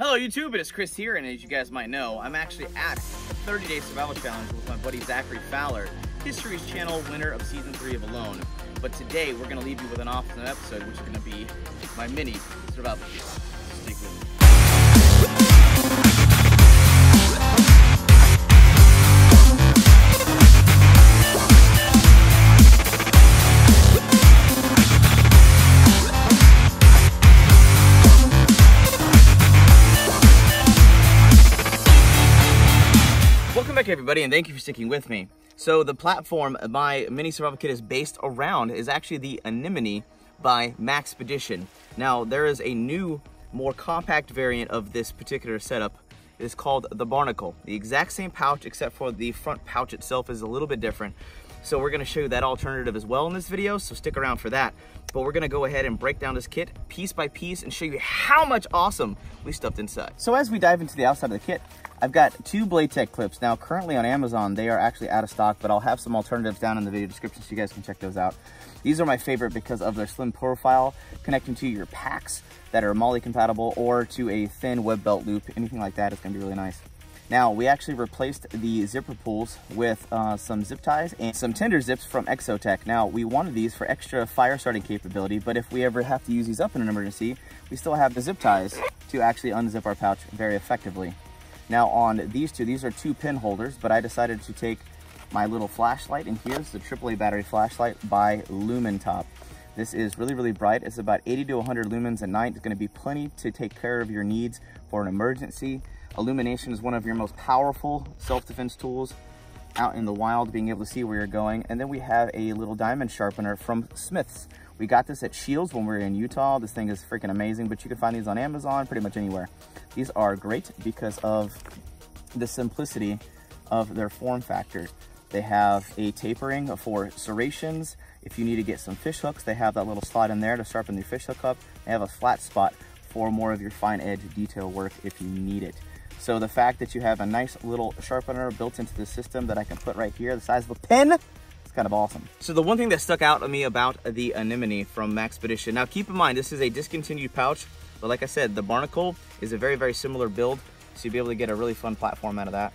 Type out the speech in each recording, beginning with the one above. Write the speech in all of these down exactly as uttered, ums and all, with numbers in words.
Hello YouTube, it is Chris here, and as you guys might know, I'm actually at the thirty day Survival Challenge with my buddy Zachary Fowler, History's Channel winner of Season three of Alone. But today, we're going to leave you with an awesome episode, which is going to be my mini Survival Gear. Stick with me. Everybody, and thank you for sticking with me. So the platform my mini survival kit is based around is actually the Anemone by Maxpedition. Now there is a new, more compact variant of this particular setup. It's called the Barnacle. The exact same pouch, except for the front pouch itself is a little bit different. So we're going to show you that alternative as well in this video, so stick around for that. But we're going to go ahead and break down this kit piece by piece and show you how much awesome we stuffed inside. So as we dive into the outside of the kit, I've got two Blade Tech clips. Now currently on Amazon, they are actually out of stock, but I'll have some alternatives down in the video description so you guys can check those out. These are my favorite because of their slim profile, connecting to your packs that are MOLLE compatible or to a thin web belt loop, anything like that is going to be really nice. Now, we actually replaced the zipper pulls with uh, some zip ties and some tender zips from ExoTac. Now, we wanted these for extra fire starting capability, but if we ever have to use these up in an emergency, we still have the zip ties to actually unzip our pouch very effectively. Now on these two, these are two pin holders, but I decided to take my little flashlight, and here's the triple A battery flashlight by Lumitop. This is really, really bright. It's about eighty to one hundred lumens at night. It's gonna be plenty to take care of your needs for an emergency. Illumination is one of your most powerful self-defense tools out in the wild, being able to see where you're going. And then we have a little diamond sharpener from Smith's. We got this at Scheels when we were in Utah. This thing is freaking amazing, but you can find these on Amazon, pretty much anywhere. These are great because of the simplicity of their form factor. They have a tapering for serrations. If you need to get some fish hooks, they have that little slot in there to sharpen the fish hook up. They have a flat spot for more of your fine edge detail work if you need it. So the fact that you have a nice little sharpener built into the system that I can put right here, the size of a pin, it's kind of awesome. So the one thing that stuck out to me about the Anemone from Maxpedition, now keep in mind, this is a discontinued pouch, but like I said, the Barnacle is a very, very similar build, so you'll be able to get a really fun platform out of that.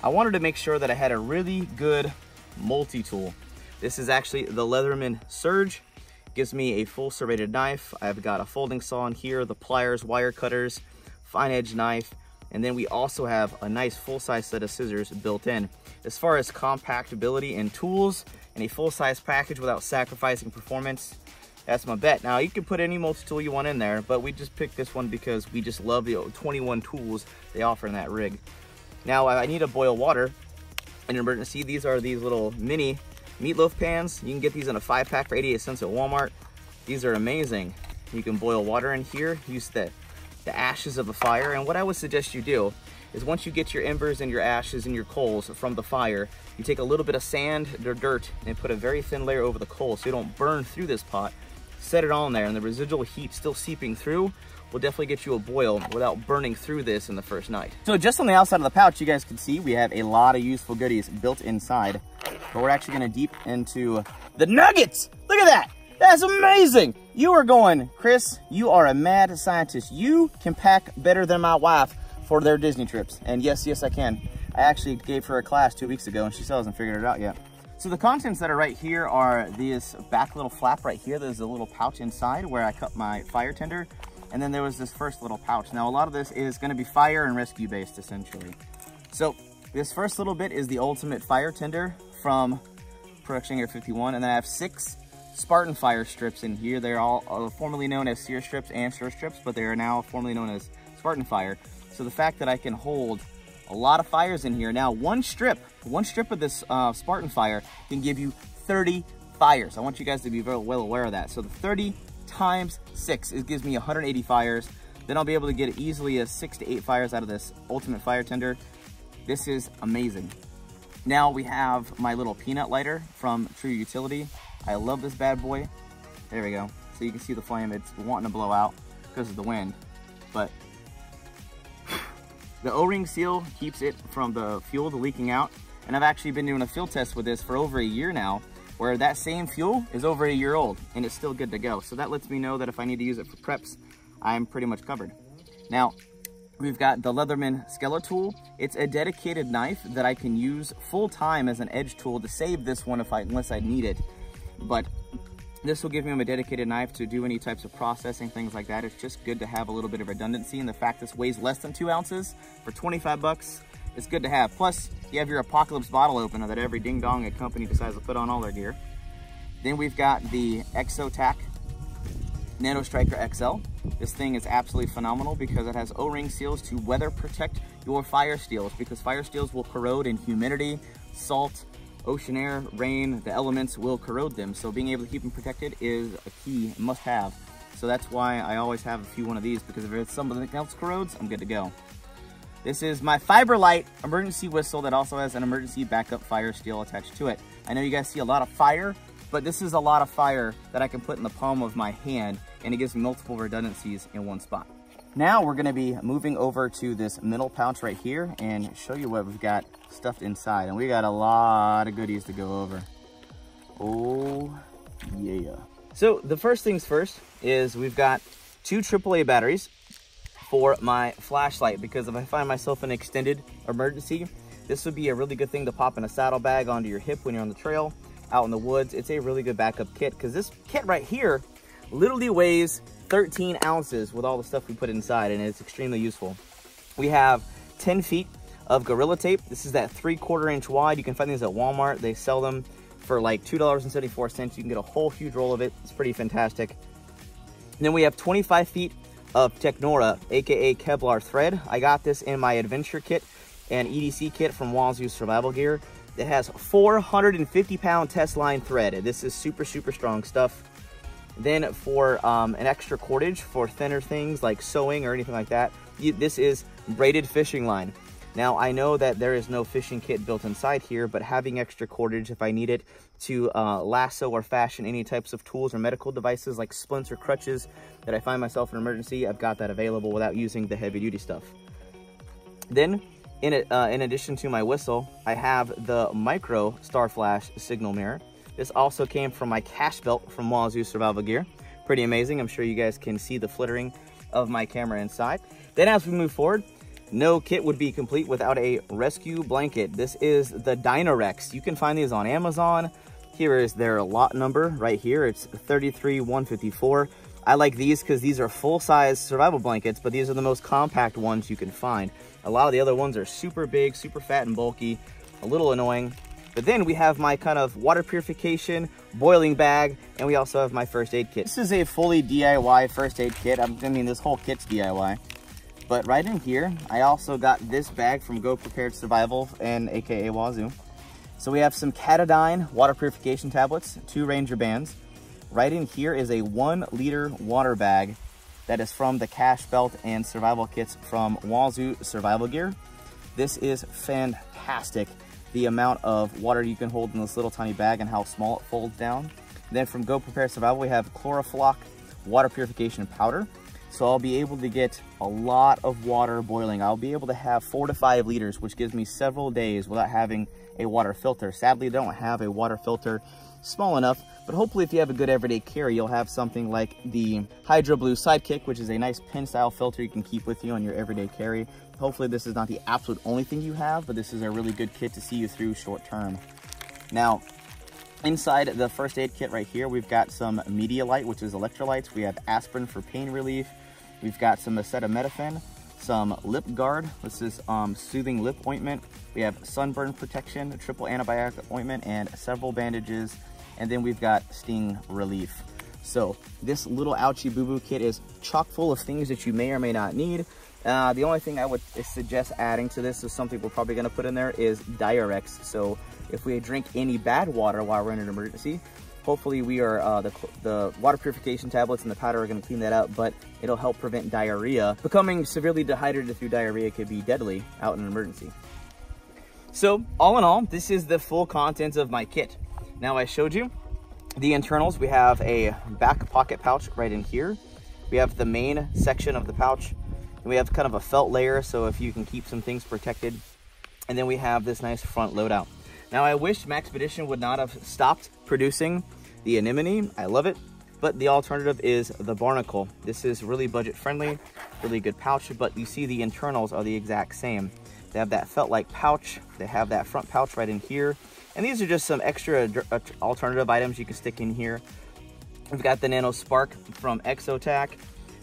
I wanted to make sure that I had a really good multi-tool. This is actually the Leatherman Surge. Gives me a full serrated knife. I've got a folding saw in here, the pliers, wire cutters, fine edge knife, and then we also have a nice full-size set of scissors built in. As far as compactability and tools in a full-size package without sacrificing performance, that's my bet. Now you can put any multi-tool you want in there, but we just picked this one because we just love the twenty-one tools they offer in that rig. Now I need to boil water in an emergency. These are these little mini meatloaf pans. You can get these in a five pack for eighty-eight cents at Walmart. These are amazing. You can boil water in here, use the the ashes of a fire. And what I would suggest you do is once you get your embers and your ashes and your coals from the fire, you take a little bit of sand or dirt and put a very thin layer over the coal so you don't burn through this pot. Set it on there, and the residual heat still seeping through will definitely get you a boil without burning through this in the first night. So just on the outside of the pouch, you guys can see we have a lot of useful goodies built inside, but we're actually gonna deep into the nuggets. Look at that. That's amazing. You are going, Chris, you are a mad scientist. You can pack better than my wife for their Disney trips. And yes, yes, I can. I actually gave her a class two weeks ago and she still hasn't figured it out yet. So the contents that are right here are this back little flap right here. There's a little pouch inside where I cut my fire tinder. And then there was this first little pouch. Now a lot of this is gonna be fire and rescue based essentially. So this first little bit is the ultimate fire tinder from Production Air fifty-one. And then I have six Spartan fire strips in here. They're all uh, formerly known as sear strips and stir strips, but they are now formerly known as Spartan fire. So the fact that I can hold a lot of fires in here. Now one strip, one strip of this uh, Spartan fire can give you thirty fires. I want you guys to be very well aware of that. So the thirty times six, it gives me one hundred eighty fires. Then I'll be able to get easily a six to eight fires out of this ultimate fire tinder. This is amazing. Now we have my little peanut lighter from True Utility. I love this bad boy. There we go. So you can see the flame. It's wanting to blow out because of the wind. But the O-ring seal keeps it from the fuel to leaking out. And I've actually been doing a field test with this for over a year now, where that same fuel is over a year old and it's still good to go. So that lets me know that if I need to use it for preps, I'm pretty much covered. Now, We've got the Leatherman Skeletool. It's a dedicated knife that I can use full time as an edge tool to save this one if I, unless I need it. But this will give me a dedicated knife to do any types of processing, things like that. It's just good to have a little bit of redundancy, and the fact this weighs less than two ounces for twenty-five bucks, it's good to have. Plus, you have your apocalypse bottle opener that every ding-dong at company decides to put on all their gear. Then we've got the ExoTac Nanostriker X L. This thing is absolutely phenomenal because it has O-ring seals to weather protect your fire steels, because fire steels will corrode in humidity, salt, ocean air, rain, the elements will corrode them. So being able to keep them protected is a key must-have. So that's why I always have a few one of these, because if it's something else corrodes, I'm good to go. This is my Fiberlite emergency whistle that also has an emergency backup fire steel attached to it. I know you guys see a lot of fire, but this is a lot of fire that I can put in the palm of my hand, and it gives me multiple redundancies in one spot. Now we're gonna be moving over to this middle pouch right here and show you what we've got stuffed inside. And we got a lot of goodies to go over. Oh yeah. So the first things first is we've got two triple A batteries for my flashlight, because if I find myself in an extended emergency, this would be a really good thing to pop in a saddlebag onto your hip when you're on the trail, out in the woods. It's a really good backup kit, because this kit right here literally weighs thirteen ounces with all the stuff we put inside, and it's extremely useful. We have ten feet of Gorilla tape. This is that three quarter inch wide. You can find these at Walmart. They sell them for like two dollars and seventy-four cents. You can get a whole huge roll of it. It's pretty fantastic. And then we have twenty-five feet of Technora, aka Kevlar thread. I got this in my adventure kit and E D C kit from Wazoo Survival Gear. It has four hundred fifty pound test line thread. This is super, super strong stuff. Then for um, an extra cordage for thinner things like sewing or anything like that, you, this is braided fishing line. Now I know that there is no fishing kit built inside here, but having extra cordage if I need it to uh, lasso or fashion any types of tools or medical devices like splints or crutches that I find myself in an emergency, I've got that available without using the heavy duty stuff. Then in, it, uh, in addition to my whistle, I have the Micro Star Flash signal mirror. This also came from my cash belt from Wazoo Survival Gear. Pretty amazing. I'm sure you guys can see the flittering of my camera inside. Then as we move forward, no kit would be complete without a rescue blanket. This is the Dynarex. You can find these on Amazon. Here is their lot number right here. It's thirty-three one fifty-four. I like these because these are full-size survival blankets, but these are the most compact ones you can find. A lot of the other ones are super big, super fat and bulky, a little annoying. But then we have my kind of water purification, boiling bag, and we also have my first aid kit. This is a fully D I Y first aid kit. I mean, this whole kit's D I Y. But right in here, I also got this bag from Go Prepared Survival and A K A Wazoo. So we have some Katadyn water purification tablets, two Ranger bands. Right in here is a one liter water bag that is from the cash belt and survival kits from Wazoo Survival Gear. This is fantastic, the amount of water you can hold in this little tiny bag and how small it folds down. Then from Go Prepare Survival, we have Chlorofloc water purification powder. So I'll be able to get a lot of water boiling. I'll be able to have four to five liters, which gives me several days without having a water filter. Sadly, I don't have a water filter small enough, but hopefully if you have a good everyday carry, you'll have something like the Hydra Blue Sidekick, which is a nice pen style filter you can keep with you on your everyday carry. Hopefully this is not the absolute only thing you have, but this is a really good kit to see you through short term. Now, inside the first aid kit right here, we've got some Media Light, which is electrolytes. We have aspirin for pain relief. We've got some acetaminophen, some Lip Guard. This is um, soothing lip ointment. We have sunburn protection, a triple antibiotic ointment, and several bandages. And then we've got sting relief. So this little ouchie boo-boo kit is chock full of things that you may or may not need. Uh, the only thing I would suggest adding to this is something we're probably gonna put in there is Diurex. So if we drink any bad water while we're in an emergency, hopefully we are, uh, the, the water purification tablets and the powder are gonna clean that up, but it'll help prevent diarrhea. Becoming severely dehydrated through diarrhea could be deadly out in an emergency. So all in all, this is the full contents of my kit. Now I showed you the internals. We have a back pocket pouch right in here. We have the main section of the pouch. And we have kind of a felt layer, so if you can keep some things protected. And then we have this nice front loadout. Now I wish Maxpedition would not have stopped producing the Anemone. I love it. but the alternative is the Barnacle. This is really budget friendly, really good pouch, but you see the internals are the exact same. They have that felt-like pouch, they have that front pouch right in here, and these are just some extra alternative items you can stick in here. We've got the Nano Spark from ExoTac.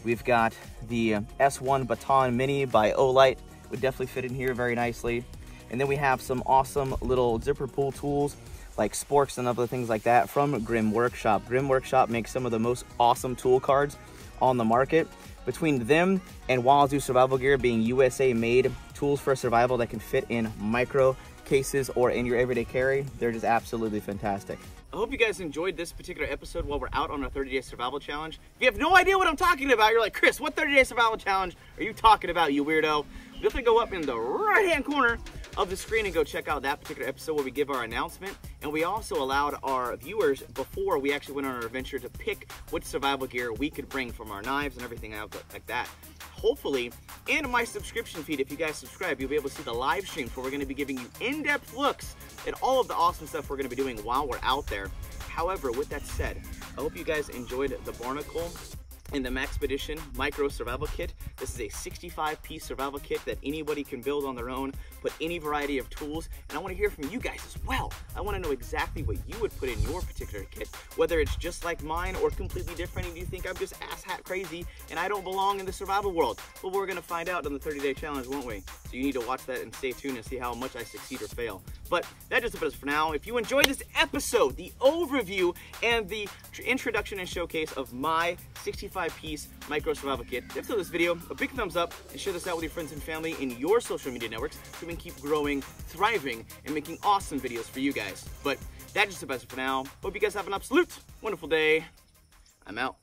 We've got the S one Baton Mini by Olight. Would definitely fit in here very nicely. And then we have some awesome little zipper pull tools like sporks and other things like that from Grim Workshop. Grim Workshop makes some of the most awesome tool cards on the market. Between them and Wazoo Survival Gear being U S A made tools for survival that can fit in micro cases or in your everyday carry, they're just absolutely fantastic. I hope you guys enjoyed this particular episode while we're out on our thirty day survival challenge. If you have no idea what I'm talking about, you're like, Chris, what thirty day survival challenge are you talking about, you weirdo? You'll have to go up in the right-hand corner of the screen and go check out that particular episode where we give our announcement. And we also allowed our viewers, before we actually went on our adventure, to pick what survival gear we could bring from our knives and everything else like that. Hopefully, in my subscription feed, if you guys subscribe, you'll be able to see the live stream where we're gonna be giving you in-depth looks at all of the awesome stuff we're gonna be doing while we're out there. However, with that said, I hope you guys enjoyed the Barnacle and the Maxpedition Micro Survival Kit. This is a sixty-five piece survival kit that anybody can build on their own, put any variety of tools, and I wanna hear from you guys as well. I wanna know exactly what you would put in your particular kit, whether it's just like mine or completely different and you think I'm just ass-hat crazy and I don't belong in the survival world. But we're gonna find out on the thirty day challenge, won't we? So you need to watch that and stay tuned and see how much I succeed or fail. But that just about us for now. If you enjoyed this episode, the overview and the introduction and showcase of my sixty-five piece micro survival kit, if you like this video, a big thumbs up and share this out with your friends and family in your social media networks so we can keep growing, thriving, and making awesome videos for you guys. But that just about us for now. Hope you guys have an absolute wonderful day. I'm out.